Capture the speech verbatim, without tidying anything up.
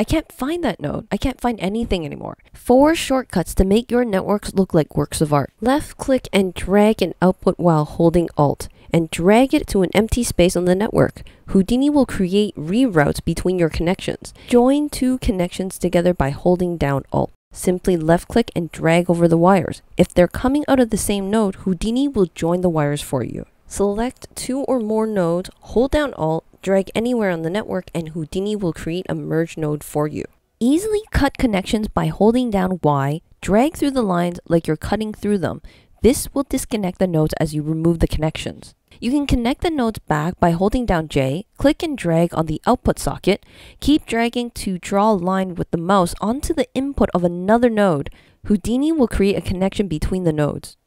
I can't find that node. I can't find anything anymore. Four shortcuts to make your networks look like works of art. Left click and drag an output while holding Alt, and drag it to an empty space on the network. Houdini will create reroutes between your connections. Join two connections together by holding down Alt. Simply left click and drag over the wires. If they're coming out of the same node, Houdini will join the wires for you. Select two or more nodes, hold down Alt, drag anywhere on the network, and Houdini will create a merge node for you. Easily cut connections by holding down Y, drag through the lines like you're cutting through them. This will disconnect the nodes as you remove the connections. You can connect the nodes back by holding down J, click and drag on the output socket. Keep dragging to draw a line with the mouse onto the input of another node. Houdini will create a connection between the nodes.